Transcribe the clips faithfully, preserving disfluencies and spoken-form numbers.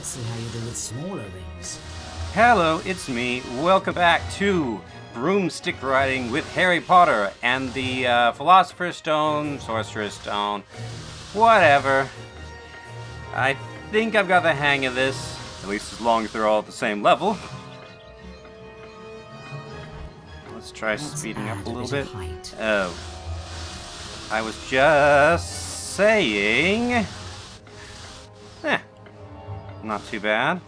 Let's see how you do with smaller rings. Hello, it's me. Welcome back to Broomstick Riding with Harry Potter and the uh, Philosopher's Stone, Sorcerer's Stone, whatever. I think I've got the hang of this, at least as long as they're all at the same level. Let's try Let's speeding up a little bit. Height. Oh. I was just saying... Eh. Not too bad.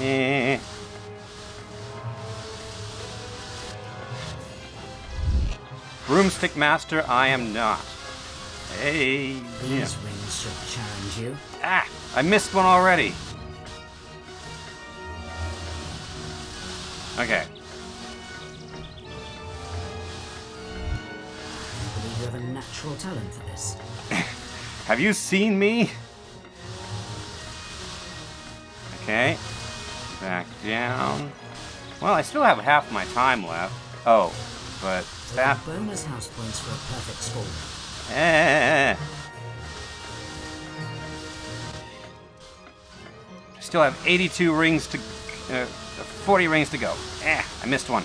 Eh. Broomstick Master, I am not. Hey. These yeah. rings should challenge you. Ah! I missed one already. Okay. I believe you have a natural talent for this. Have you seen me? Okay. Back down. Well, I still have half my time left. Oh, but that bonus house points for a perfect score. Eh. I still have eighty-two rings to. Uh, forty rings to go. Eh, I missed one.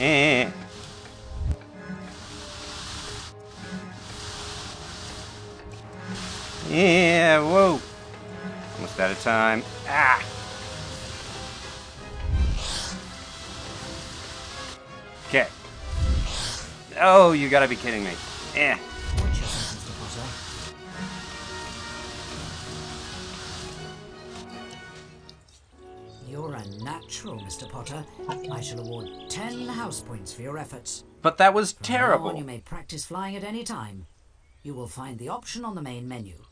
Eh. Yeah, whoa. Almost out of time. Ah. Okay. Oh, you gotta be kidding me. Eh. You're a natural, Mister Potter. I shall award ten house points for your efforts. But that was From terrible. Now on, you may practice flying at any time. You will find the option on the main menu.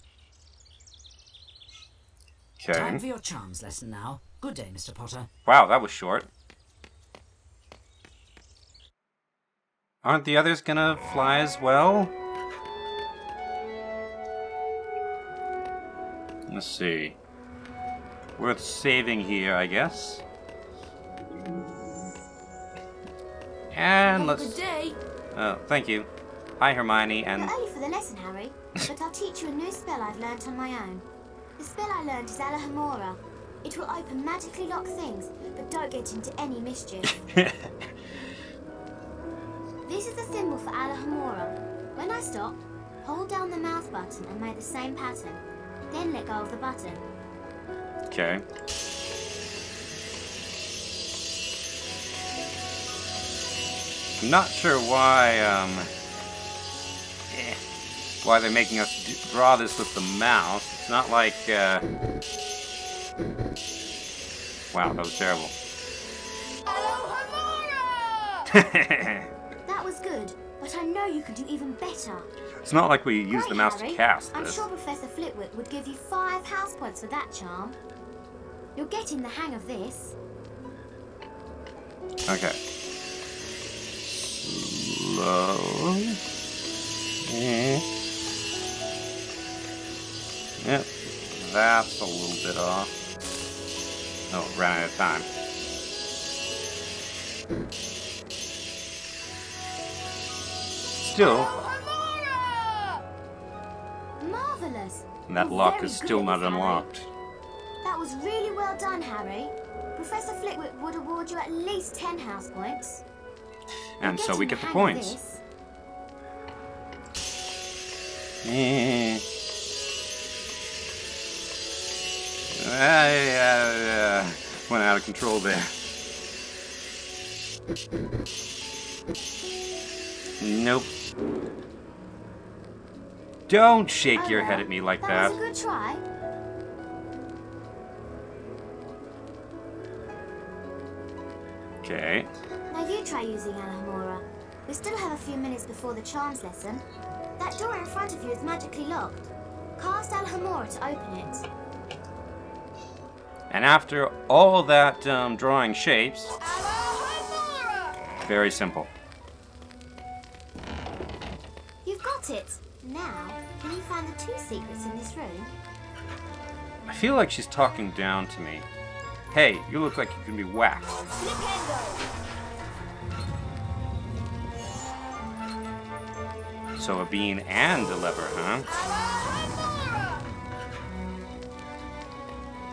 Okay. Time for your charms lesson now. Good day, Mister Potter. Wow, that was short. Aren't the others gonna fly as well? Let's see. Worth saving here, I guess. And let's. Good day. Oh, thank you. Hi, Hermione. And. You're early for the lesson, Harry. But I'll teach you a new spell I've learnt on my own. The spell I learned is Alohomora. It will open magically locked things, but don't get into any mischief. This is the symbol for Alohomora. When I stop, hold down the mouth button and make the same pattern. Then let go of the button. Okay. I'm not sure why um, eh, why they're making us do, draw this with the mouse. It's not like uh... wow, that was terrible. That was good, but I know you can do even better. It's not like we use Great, the mouse Harry. to cast this. I'm sure Professor Flitwick would give you five house points for that charm. You're getting the hang of this. Okay. Slow. Mm-hmm. Yep. That's a little bit off. Oh, ran out of time. Still. Marvelous. And that You're lock is still not unlocked. Harry. That was really well done, Harry. Professor Flitwick would award you at least ten house points. And so we get the points. Eh. I uh, went out of control there. Nope. Don't shake oh, your head at me like that. That was a good try. Okay. Now you try using Alohomora. We still have a few minutes before the charms lesson. That door in front of you is magically locked. Cast Alohomora to open it. And after all that um, drawing shapes... Alohomora! Very simple. You've got it. Now, can you find the two secrets in this room? I feel like she's talking down to me. Hey, you look like you can be whacked. So a bean and a lever, huh?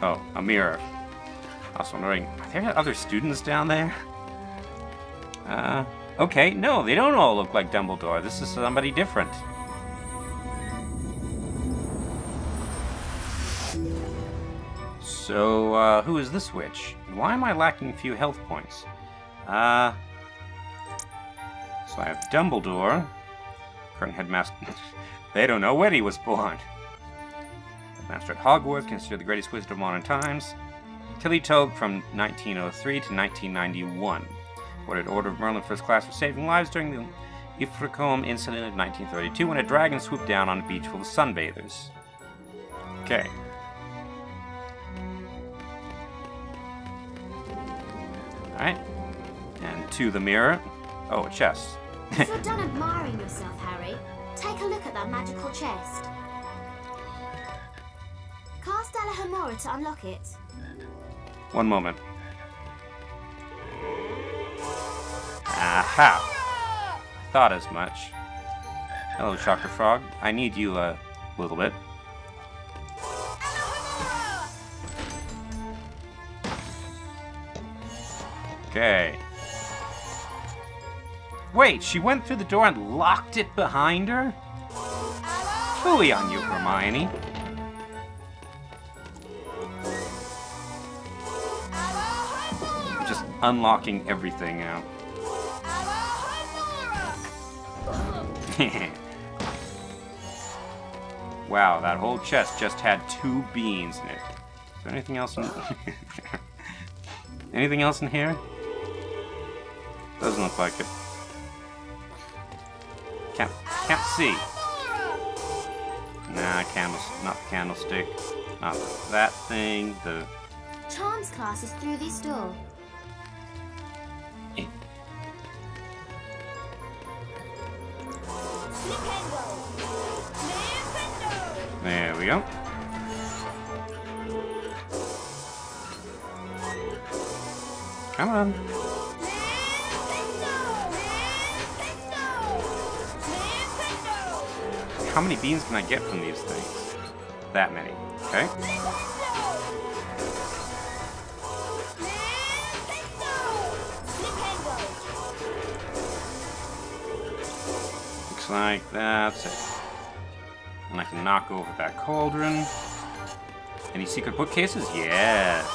Oh, a mirror. I was wondering, are there other students down there? Uh, okay, no, they don't all look like Dumbledore. This is somebody different. So, uh, who is this witch? Why am I lacking a few health points? Uh, so I have Dumbledore, current headmaster. They don't know when he was born. Headmaster at Hogwarts, considered the greatest wizard of modern times. Tilly Toad from nineteen oh three to nineteen ninety-one. Awarded Order of Merlin First Class for saving lives during the Ifracombe incident of nineteen thirty-two when a dragon swooped down on a beach full of sunbathers. Okay. Alright. And to the mirror. Oh, a chest. So done admiring yourself, Harry. Take a look at that magical chest. Cast Alohomora to unlock it. One moment. Aha! I thought as much. Hello, Chocolate Frog. I need you a little bit. Okay. Wait, she went through the door and locked it behind her? Fully on you, Hermione. Just unlocking everything now. Wow, that whole chest just had two beans in it. Is there anything else in anything else in here? Doesn't look like it. Can't, can't see. Nah, candles, not the candlestick. Not that thing, the... Charms class is through this door. Eh. There we go. Come on. How many beans can I get from these things? That many. Okay. Looks like that's it. And I can knock over that cauldron. Any secret bookcases? Yes.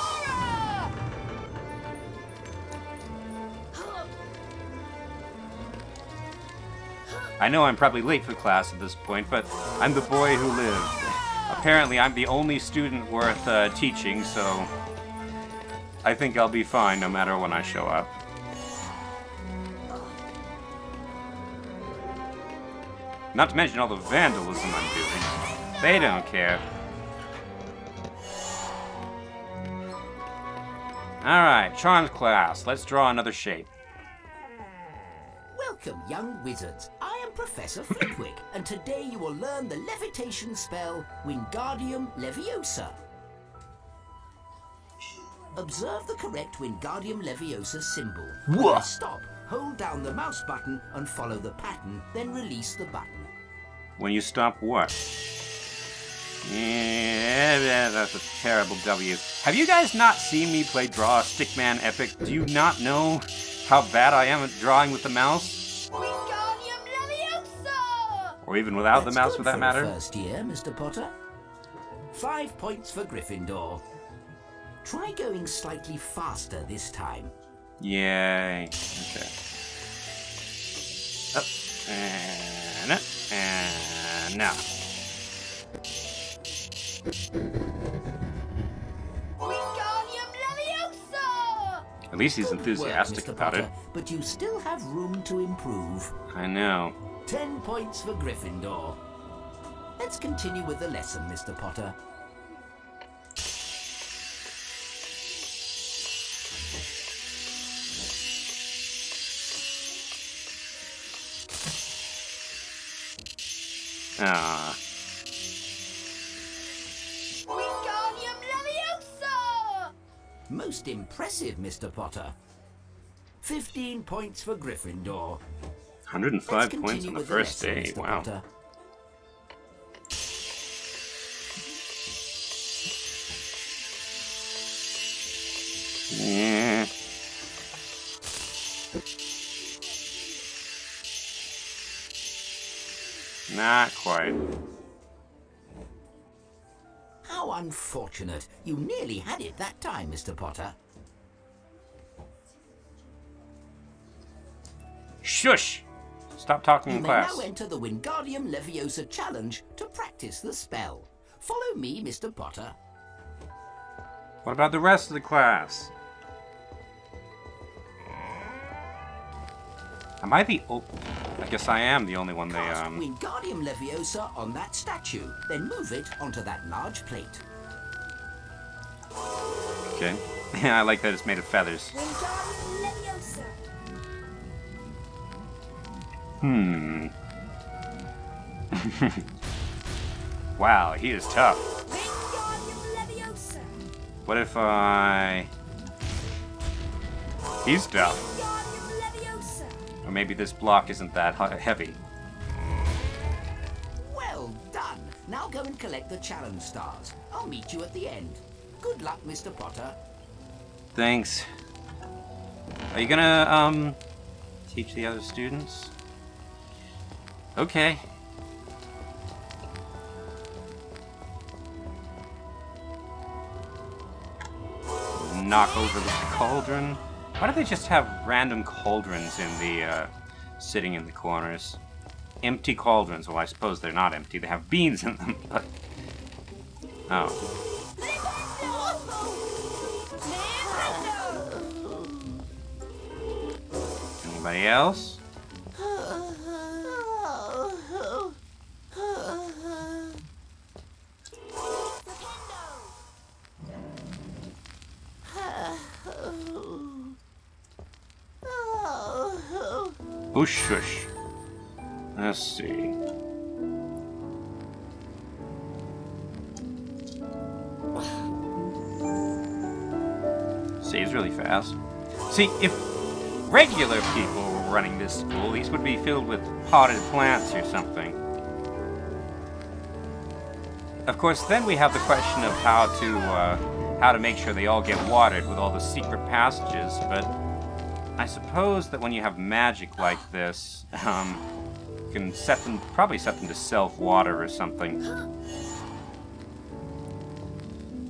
I know I'm probably late for class at this point, but I'm the boy who lived. Apparently, I'm the only student worth uh, teaching, so I think I'll be fine no matter when I show up. Not to mention all the vandalism I'm doing. They don't care. Alright, charms class. Let's draw another shape. Welcome, young wizards. Professor Flitwick, and today you will learn the levitation spell Wingardium Leviosa. Observe the correct Wingardium Leviosa symbol. What? Stop, hold down the mouse button and follow the pattern, then release the button. When you stop what? Yeah, that's a terrible W. Have you guys not seen me play Draw Stickman Epic? Do you not know how bad I am at drawing with the mouse? Or even without That's the mouse, for that matter. First year, Mister Potter. Five points for Gryffindor. Try going slightly faster this time. Yay! Okay. Up and up and now. Wingardium Leviosa! At least he's enthusiastic work, about Potter, it. But you still have room to improve. I know. Ten points for Gryffindor. Let's continue with the lesson, Mister Potter. Ah. Wingardium Leviosa! Most impressive, Mister Potter. Fifteen points for Gryffindor. one hundred five points on the first day. Wow. Yeah. Not quite. How unfortunate. You nearly had it that time, Mister Potter. Shush! Stop talking in class. You may now enter the Wingardium Leviosa challenge to practice the spell. Follow me, Mister Potter. What about the rest of the class? Am I the oh, I guess I am the only one they um... Cast Wingardium Leviosa on that statue, then move it onto that large plate. Okay. I like that it's made of feathers. Wingardium Leviosa. Hmm. Wow, he is tough. Wingardium Leviosa. What if I... He's tough. Or maybe this block isn't that heavy. Well done. Now go and collect the challenge stars. I'll meet you at the end. Good luck, Mister Potter. Thanks. Are you gonna, um, teach the other students? Okay. Knock over the cauldron. Why do they just have random cauldrons in the, uh, sitting in the corners? Empty cauldrons. Well, I suppose they're not empty. They have beans in them, but... Oh. Anybody else? Oh, shush. Let's see. See, it's really fast. See, if regular people were running this school, these would be filled with potted plants or something. Of course, then we have the question of how to, uh, how to make sure they all get watered with all the secret passages, but... I suppose that when you have magic like this, um, you can set them, probably set them to self-water or something.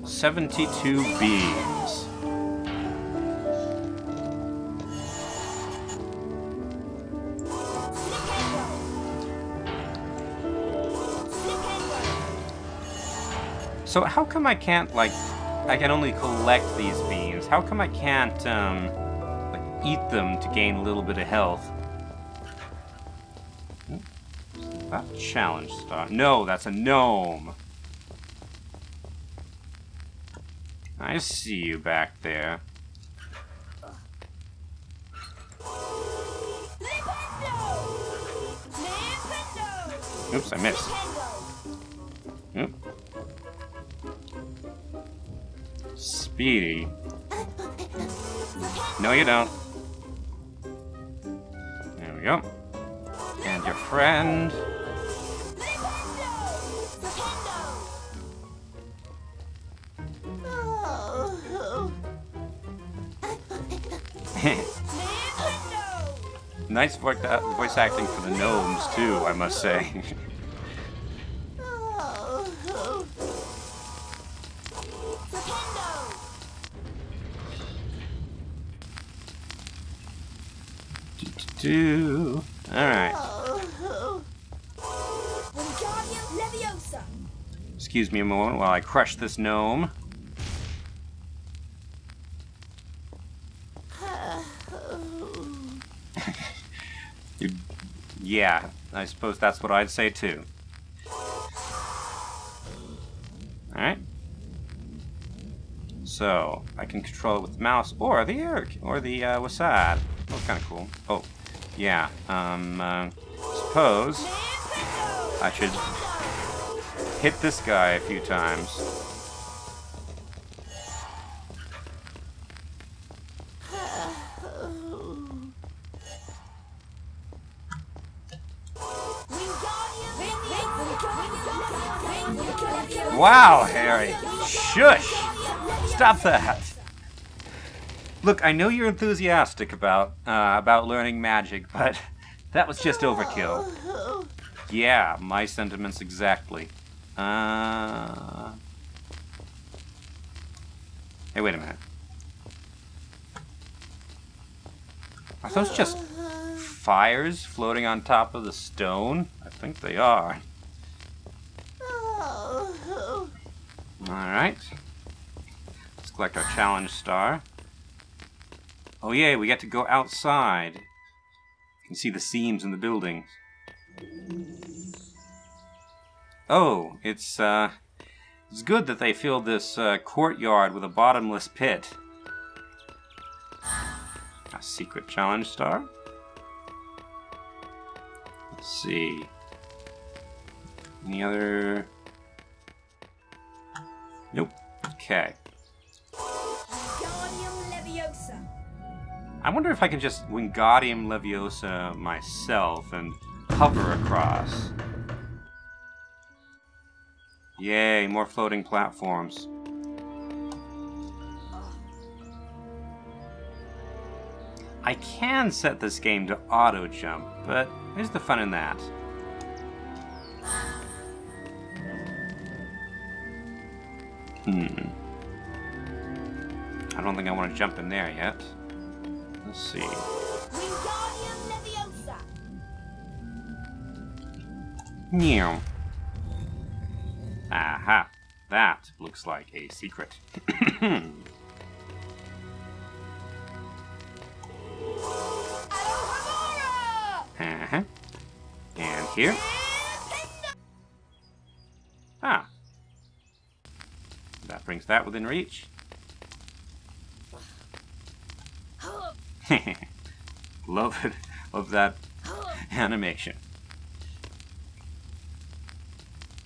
seventy-two beans. So how come I can't, like, I can only collect these beans? How come I can't, um... eat them to gain a little bit of health? That challenge star. No, that's a gnome. I see you back there. Oops, I missed. Oop. Speedy. No, you don't. We go. And your friend. Nice voice acting for the gnomes too, I must say. Do. All right. Excuse me a moment while I crush this gnome. You, yeah, I suppose that's what I'd say too. All right. So I can control it with the mouse or the air or the uh, wasad. That's kind of cool. Oh. Yeah, um, uh, suppose I should hit this guy a few times. Wow, Harry. Shush! Stop that! Look, I know you're enthusiastic about, uh, about learning magic, but that was just overkill. Yeah, my sentiments exactly. Uh... Hey, wait a minute. Are those just fires floating on top of the stone? I think they are. Alright. Let's collect our challenge star. Oh yay, we get to go outside. You can see the seams in the buildings. Oh, it's uh, it's good that they filled this uh, courtyard with a bottomless pit. A secret challenge star. Let's see. Any other? Nope. Okay. Wingardium Leviosa. I wonder if I can just Wingardium Leviosa myself and hover across. Yay, more floating platforms. I can set this game to auto-jump, but where's the fun in that? Hmm. I don't think I want to jump in there yet. Let's see. Meow. Aha. That looks like a secret. Uh-huh. And here. Ah. That brings that within reach. Love it of that animation.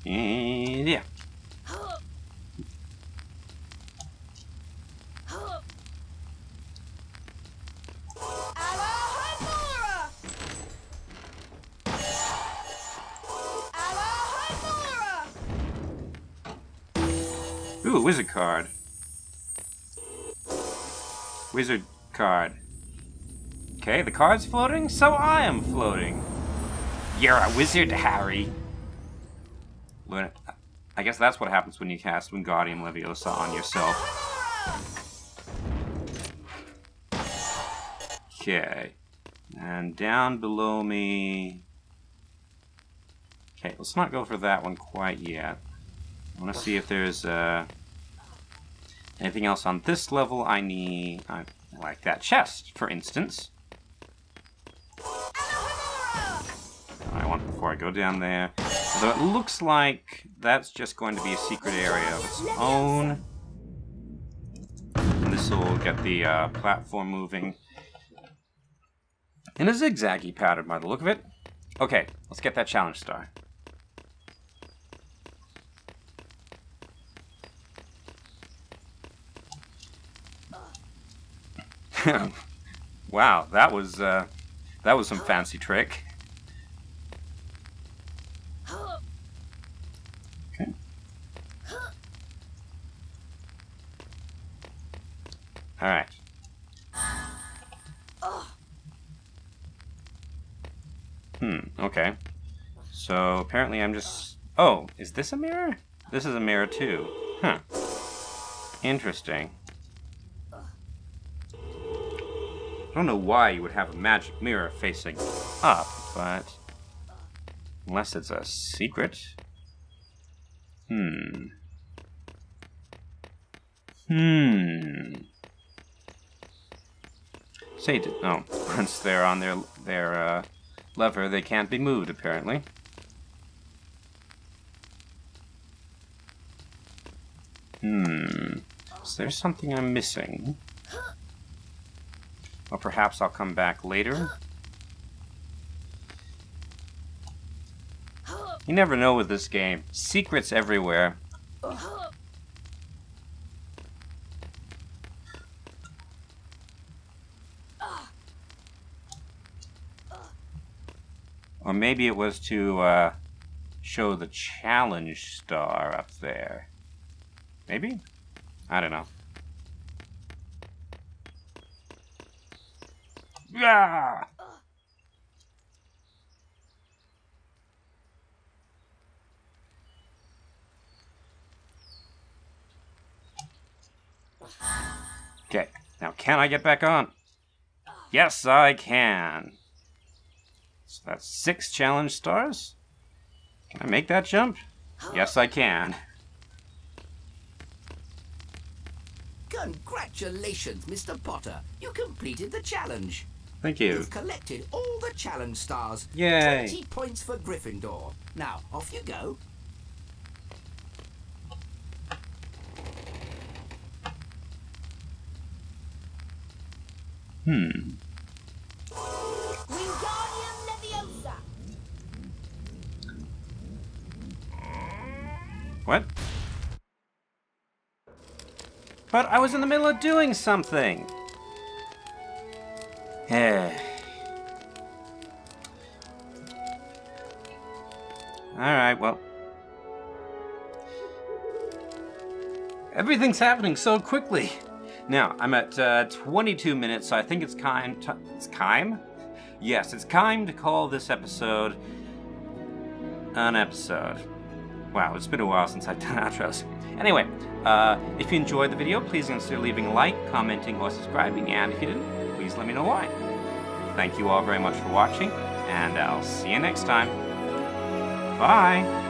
And yeah. Ooh, a wizard card. Wizard card. Okay, the card's floating, so I am floating. You're a wizard, Harry. Learn it. I guess that's what happens when you cast Wingardium Leviosa on yourself. Okay. And down below me... Okay, let's not go for that one quite yet. I want to see if there's uh, anything else on this level I need. I like that chest, for instance. I want before I go down there. Although it looks like that's just going to be a secret area of its own. And this will get the uh, platform moving in a zigzaggy pattern by the look of it. Okay, let's get that challenge star. Wow, that was uh, that was some fancy trick. Okay. All right. Hmm. Okay. So apparently I'm just. Oh, is this a mirror? This is a mirror too. Huh. Interesting. I don't know why you would have a magic mirror facing up, but unless it's a secret. Hmm. Hmm. Say it. Oh, once they're on their their uh, lever, they can't be moved. Apparently. Hmm. Is there something I'm missing? Or perhaps I'll come back later. You never know with this game. Secrets everywhere. Or maybe it was to uh, show the challenge star up there. Maybe? I don't know. Yeah. Okay, now can I get back on? Yes, I can. So that's six challenge stars. Can I make that jump? Yes, I can. Congratulations, Mister Potter. You completed the challenge. Thank you. You've collected all the challenge stars. Yay. twenty points for Gryffindor. Now, off you go. Hmm. Wingardium Leviosa. What? But I was in the middle of doing something. Eh. Alright, well. Everything's happening so quickly. Now, I'm at uh, twenty-two minutes, so I think it's time... It's time? Yes, it's time to call this episode an episode. Wow, it's been a while since I've done outros. Anyway, uh, if you enjoyed the video, please consider leaving a like, commenting, or subscribing, and if you didn't, please let me know why. Thank you all very much for watching, and I'll see you next time. Bye!